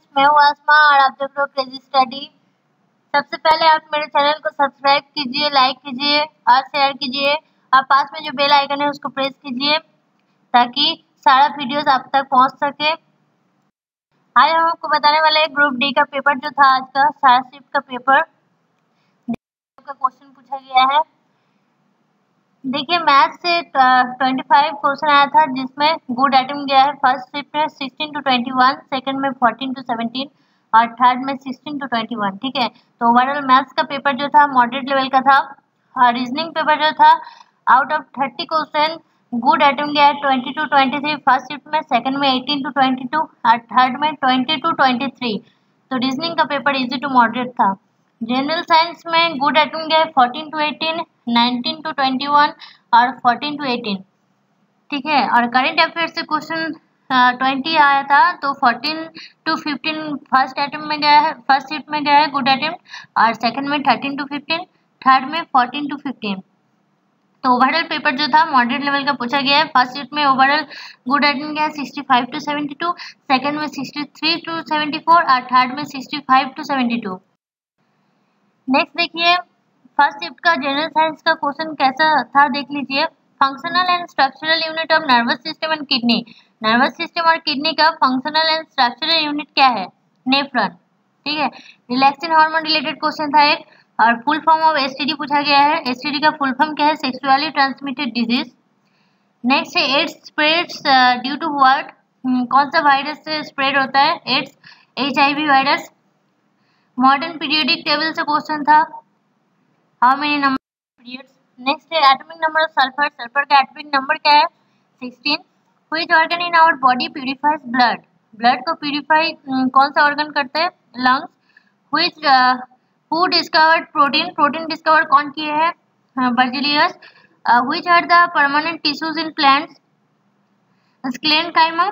Friends, मैं हूँ आसमा और आप देख रहे हो क्रेजी स्टडी। सबसे पहले आप मेरे चैनल को सब्सक्राइब कीजिए, लाइक कीजिए और शेयर कीजिए और पास में जो बेल आइकन है उसको प्रेस कीजिए ताकि सारा वीडियोस आप तक पहुँच सके। आज हम आपको बताने वाले हैं ग्रुप डी का पेपर जो था आज का साराशिप का पेपर का क्वेश्चन पूछा गया है। देखिए मैथ से 25 क्वेश्चन आया था जिसमें गुड आइटम गया है। फर्स्ट शिफ्ट में 16 to 21, सेकंड में 14 to 17 और थर्ड में 16 to 21। ठीक है, तो ओवरऑल मैथ्स का पेपर जो था मॉडरेट लेवल का था और रीजनिंग पेपर जो था out of 30 question good attempt गया है 20 to 23 फर्स्ट शिफ्ट में, सेकंड में 18 to 22 और थर्ड में 20 to 23। तो रीजनिंग का पेपर ईजी टू मॉडरेट था। जनरल साइंस में गुड आइटम गया है 14 to 18, 19 to 21 और 14 to 18। ठीक है, और करंट अफेयर से क्वेश्चन 20 आया था तो 14 to 15 फर्स्ट आइटम में गया है, फर्स्ट शिफ्ट में गया है गुड आइटम, और सेकंड में 13 to 15, थर्ड में 14 to 15। तो ओवरऑल पेपर जो था मॉडरेट लेवल का पूछा गया है। फर्स्ट शिफ्ट में ओवरऑल गुड आइटम गया है 65 to 72, सेकेंड में 63 to 74 और थर्ड में 65 to 72। नेक्स्ट देखिए फर्स्ट शिफ्ट का जनरल साइंस का क्वेश्चन कैसा था देख लीजिए। Functional and structural unit of nervous system and kidney. Nervous system और किडनी का फंक्शनल एंड स्ट्रक्चरल यूनिट क्या है? नेफ्रॉन। ठीक है, रिलैक्सिन हार्मोन रिलेटेड क्वेश्चन था एक, और फुल फॉर्म ऑफ एसटीडी पूछा गया है। एसटीडी का फुल फॉर्म क्या है? Sexually transmitted disease. नेक्स्ट है AIDS spreads due to what? कौन सा वायरस से स्प्रेड होता है AIDS? HIV virus. Modern periodic table से क्वेश्चन था how many number periods. Next है atomic number of sulphur. Sulphur का एटॉमिक नंबर क्या है? 16। Which organ in our body purifies blood? Blood को प्यूरिफाई कौन सा ऑर्गन करता है? Lungs. Which who discovered protein? Protein discover कौन किए हैं? Berzelius. Which are the permanent tissues in plants? Sclerenchyma.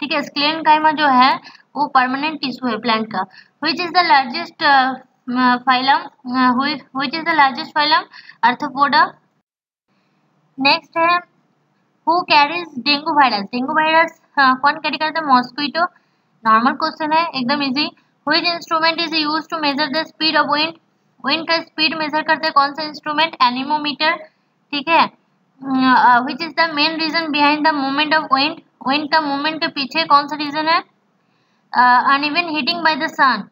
ठीक है, स्क्लेरेनकाइमा जो है वो परमानेंट टिश्यू है प्लांट का। Which is the largest phylum? Which is the largest phylum? Arthropoda. Next है who carries dengue virus? Dengue virus कौन carry करता है? मॉस्क्यूटो। नॉर्मल क्वेश्चन है, एकदम easy. Which instrument is use to measure the speed of wind? Wind का speed measure करते हैं कौन सा इंस्ट्रूमेंट? एनीमोमीटर। ठीक है, which is the main reason behind the movement of wind? Wind का मूवमेंट के पीछे कौन सा रीजन है? Uneven heating by the sun.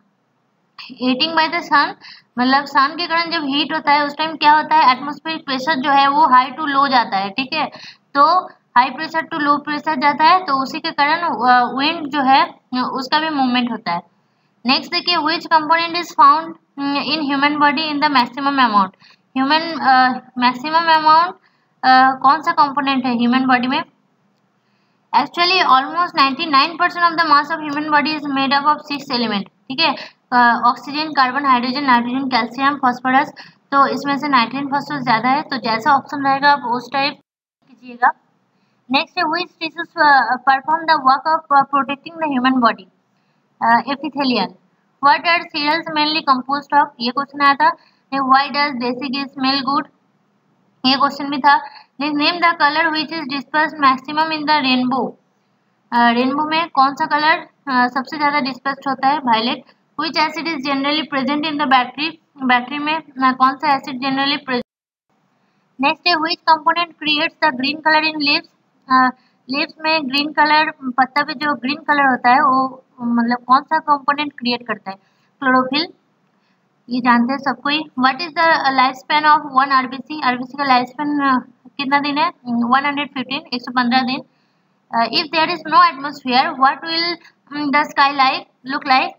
Heating by the sun मतलब सन के कारण जब हीट होता है उस टाइम क्या होता है? एटमॉस्फेरिक प्रेशर जो है वो हाई टू लो जाता है। ठीक है, तो high pressure to low pressure जाता है, तो उसी के कारण विंड जो है उसका भी मूवमेंट होता है। नेक्स्ट देखिए which component is found in human body in the maximum amount? Human maximum amount कौन सा कंपोनेंट है ह्यूमन बॉडी में? Actually almost 99% of the mass of human body is made up of 6 element. ठीक है, oxygen, carbon, hydrogen, nitrogen, calcium, phosphorus. तो इसमें से nitrogen phosphorus ज़्यादा है, तो जैसा ऑप्शन रहेगा आप उस टाइप कीजिएगा। नेक्स्ट है which tissues perform the work of protecting the human body? Epithelial. What are cereals mainly composed of? ये क्वेश्चन आया था। Why does desi ghee smell good? ये क्वेश्चन भी था। Name the colour which is disperse maximum in the rainbow. Rainbow में कौन सा colour सबसे ज़्यादा डिस्पर्स्ड होता है? Violet. Which acid is generally present in the battery? Battery में कौन सा एसिड जनरली प्रेजेंट? नेक्स्ट है which component creates the green colour in leaves? Leaves में ग्रीन कलर, पत्ता पे जो ग्रीन कलर होता है वो मतलब कौन सा कंपोनेंट क्रिएट करता है? क्लोरोफिल। ये जानते हैं सबको ही। What is the life span of one RBC? RBC का लाइफ स्पैन कितना दिन है? 115, 115 दिन। If there is no atmosphere what will the sky like look like?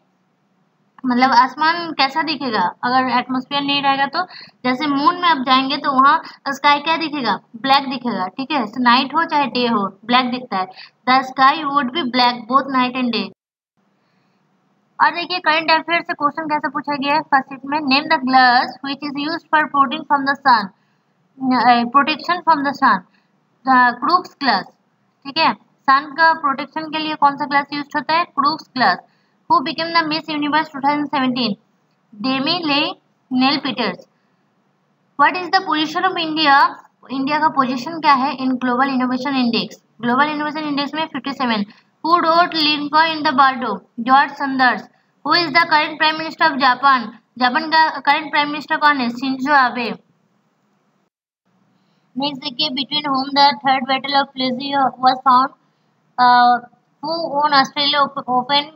मतलब आसमान कैसा दिखेगा अगर एटमोस्फियर नहीं रहेगा? तो जैसे मून में आप जाएंगे तो वहाँ स्काई क्या दिखेगा? ब्लैक दिखेगा। ठीक है, नाइट हो चाहे डे हो ब्लैक दिखता है। The sky would be black both night and day. और देखिए करंट अफेयर से क्वेश्चन कैसा पूछा गया है फर्स्ट शीट में। Name the gloves which is used for protection from the sun? Protection from the sun, Crookes gloves. ठीक है, सन का प्रोटेक्शन के लिए कौन सा ग्लव्स यूज होता है? Crookes gloves. Who became the miss Universe 2017? Demi Leigh Nel Peters. What is the position of India? India का पोजीशन क्या है इन global innovation index? Global innovation index में 57। who wrote Lincoln in the Bardo? George Sanders. Who is the current Prime Minister of Japan? Japan का current prime minister कौन है? Shinzo Abe. Next देखिए, between whom the third battle of Plassey was found, who won Australia open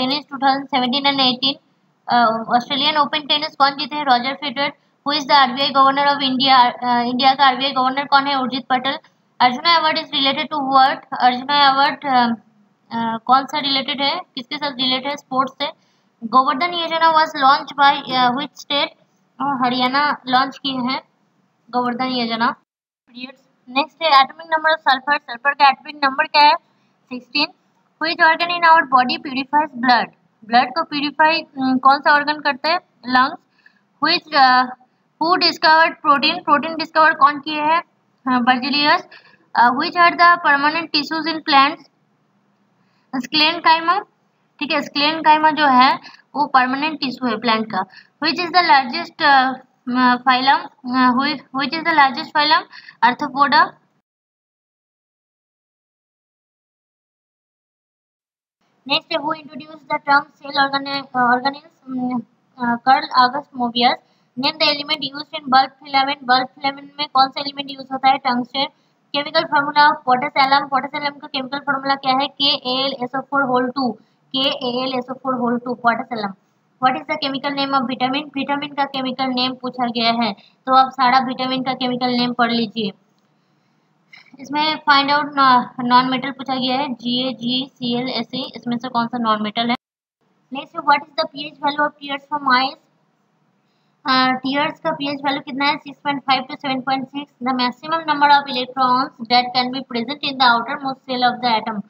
tennis 2017 and 18। Australian open tennis कौन जीते हैं? Roger Federer. Who is the RBI governor of India? India का RBI governor कौन है? Urjit Patel. Arjuna award is related to what? Arjuna award कौन सा related है, किसके साथ रिलेटेड है? स्पोर्ट्स से। Govardhan Yojana was launch by which state? Haryana launch किए हैं गोवर्धन योजना। नेक्स्ट है atomic number of sulphur. Sulphur का एटॉमिक नंबर क्या है? 16। Which organ in our body purifies blood? Blood को प्यूरिफाई कौन सा ऑर्गन करता है? Lungs. Which who discovered protein? Protein discover कौन किए हैं? Berzelius. Which are the permanent tissues in plants? Sclerenchyma. ठीक है, स्क्लेरेनकाइमा जो है वो परमानेंट टिश्यू है प्लांट का। Which is the largest phylum? Which is the largest phylum? Arthropoda. Next है, who introduce the term cell organelles? Karl August Mobius. Name the element used in bulb filament. Bulb filament में कौन सा element use होता है? Tungsten. Chemical formula of potassium. Potassium का chemical formula क्या है? KAlSO4 2। KAlSO4 2 potassium. What is the chemical name of vitamin? Vitamin का chemical name पूछा गया है, तो आप सारा विटामिन का केमिकल नेम पढ़ लीजिए। इसमें फाइंड आउट नॉन मेटल पूछा गया है, GAG, CL, SE, इसमें से कौन सा नॉन मेटल है। Next, what is the pH value of tears from eyes? Tears का pH वैल्यू कितना है? 6.5 to 7.6। The maximum number of electrons that can be present in the outer most cell of the atom.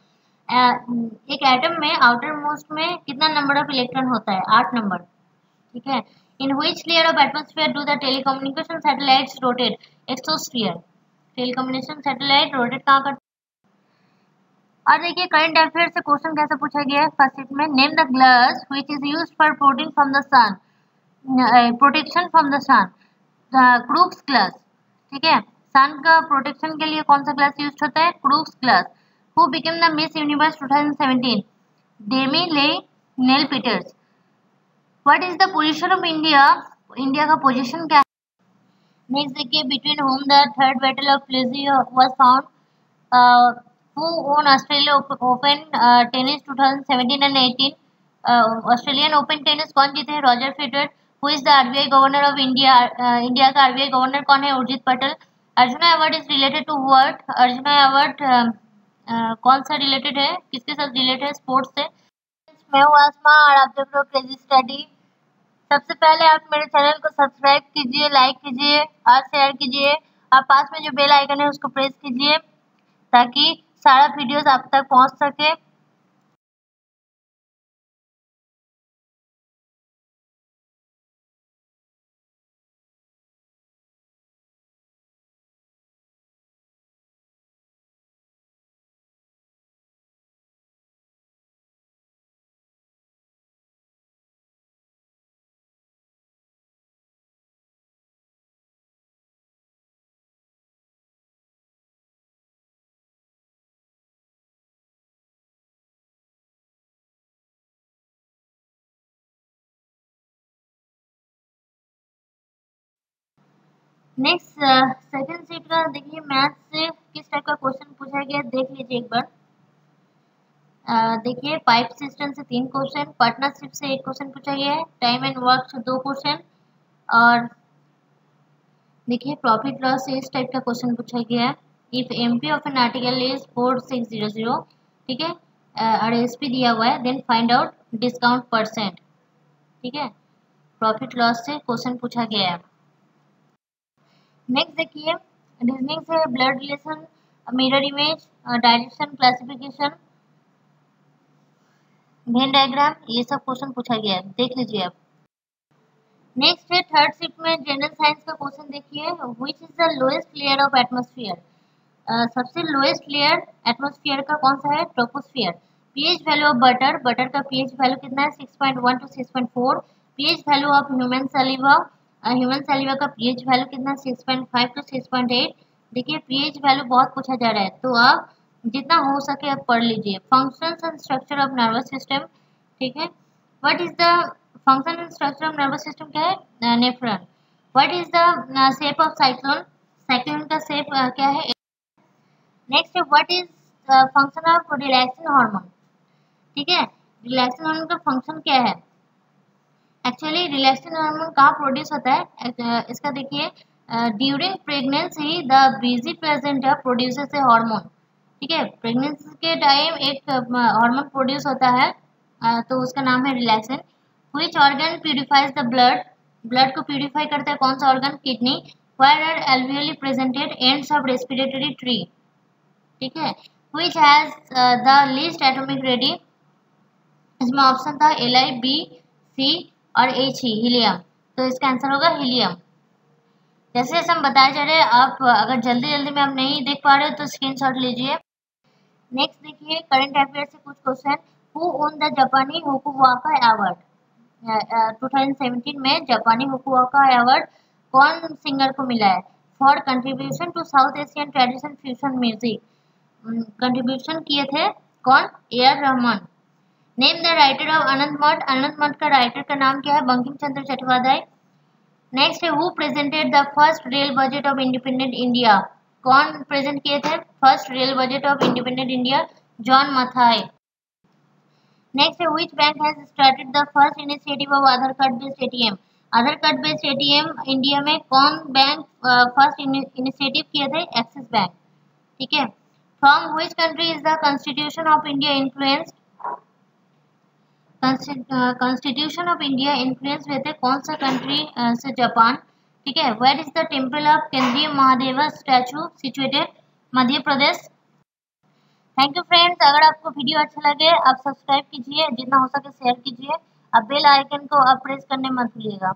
एक atom में outer most में कितना number of electron होता है? 8 number. ठीक है। In which layer of atmosphere do the telecommunication satellites rotate? Exosphere. Telecommunication satellite rotate कहाँ करते हैं? और देखिए, करंट अफेयर से क्वेश्चन कैसे पूछा गया है फर्स्ट शीट में। Name the glass which is used for protection from the sun. Protection from the sun, Crookes glass. ठीक है, सन का प्रोटेक्शन के लिए कौन सा ग्लास यूज होता है? Crookes glass. Who became the Miss Universe 2017? Demi-Leigh Nel-Peters. What is the position of India? India का position क्या है? Next देखिए, between whom the third battle of Plassey was found, who won Australia Open tennis 2017 and 18? Australian Open tennis कौन जीते हैं? Roger Federer. Who is the RBI Governor of India? India का RBI Governor कौन है? Urjit Patel. Arjuna Award is related to what? Arjuna Award कौन सा related है, किसके साथ रिलेटेड है? स्पोर्ट्स से। मैं हूँ आसमा और आप देख रहे हो क्रेजी स्टडी। सबसे पहले आप मेरे चैनल को सब्सक्राइब कीजिए, लाइक कीजिए और शेयर कीजिए और पास में जो बेल आइकन है उसको प्रेस कीजिए ताकि सारा वीडियोस आप तक पहुँच सके। नेक्स्ट सेकंड सीट का देखिए, मैथ्स से किस टाइप का क्वेश्चन पूछा गया देख लीजिए एक बार। देखिए, पाइप सिस्टम से 3 क्वेश्चन, पार्टनरशिप से 1 क्वेश्चन पूछा गया है, टाइम एंड वर्क से 2 क्वेश्चन और देखिए प्रॉफिट लॉस से इस टाइप का क्वेश्चन पूछा गया है। If MP of an article is 4600, ठीक है, और एसपी दिया हुआ है, then find out discount percent. ठीक है, प्रॉफिट लॉस से क्वेश्चन पूछा गया है। नेक्स्ट देखिए, रीजनिंग से blood relation, mirror image, direction, classification, Venn diagram, ये सब क्वेश्चन पूछा गया है, देख लीजिए आप। नेक्स्ट है थर्ड शिफ्ट में जनरल साइंस का क्वेश्चन। देखिए, which is the lowest layer of atmosphere? सबसे लोएस्ट लेयर एटमॉस्फेयर का कौन सा है? Troposphere. PH value of butter, butter का पीएच वैल्यू कितना है? 6.1 to 6.4। PH value of human saliva, human saliva का पीएच वैल्यू कितना? 6.5 to 6.8। देखिए, पीएच वैल्यू बहुत पूछा जा रहा है, तो आप जितना हो सके आप पढ़ लीजिए। Functions and structure of nervous system, ठीक है। What is the function and structure of nervous system, क्या है? Nephron. What is the shape of cyclone, cyclone का शेप क्या है? Next, what is function of relaxin hormone, ठीक है। Relaxin hormone का फंक्शन क्या है? एक्चुअली रिलैक्सिन हार्मोन कहाँ प्रोड्यूस होता है, इसका देखिए, during pregnancy the BG placenta produces a hormone, ठीक है। प्रेगनेंसी के टाइम एक हार्मोन प्रोड्यूस होता है, तो उसका नाम है relaxin. Which organ purifies the blood, blood को प्यूरिफाई करता है कौन सा organ? Kidney. Where are alveoli presented ends of respiratory tree, ठीक है। Which has the least atomic radii, इसमें ऑप्शन था Li, B, C और H, हीलियम, तो इसका आंसर होगा हीलियम। जैसे जैसे हम बताए जा रहे हैं, आप अगर जल्दी जल्दी में आप नहीं देख पा रहे हो तो स्क्रीनशॉट लीजिए। नेक्स्ट देखिए करंट अफेयर से कुछ क्वेश्चन। हु ओन द जापानी हुकुवाका अवार्ड, 2017 में जापानी हुकुवाका अवार्ड कौन सिंगर को मिला है? For contribution to South Asian tradition fusion music, contribution किए थे कौन? A R. Rahman. Name the writer of Anandmath, Anandmath का राइटर का नाम क्या है? बंकिम चंद्र चट्टोपाध्याय। नेक्स्ट है, who presented the first rail budget of independent India, कौन प्रेजेंट किए थे first rail budget of independent India? John माथाई। Next है, which bank has started the first initiative of Aadhaar कडबे सत्यम, आधार कडबे सत्यम इंडिया में कौन बैंक फर्स्ट इनिशिएटिव किए थे? एक्सिस बैंक, ठीक है। From which country is the constitution of India influenced, constitution of India influence हुए थे कौन सा कंट्री से? जापान, ठीक है। Where is the temple of Kendriya Mahadev statue situated? Madhya Pradesh. Thank you friends, अगर आपको वीडियो अच्छा लगे आप सब्सक्राइब कीजिए, जितना हो सके शेयर कीजिए, आप बेल आइकन को प्रेस करने मत भूलिएगा।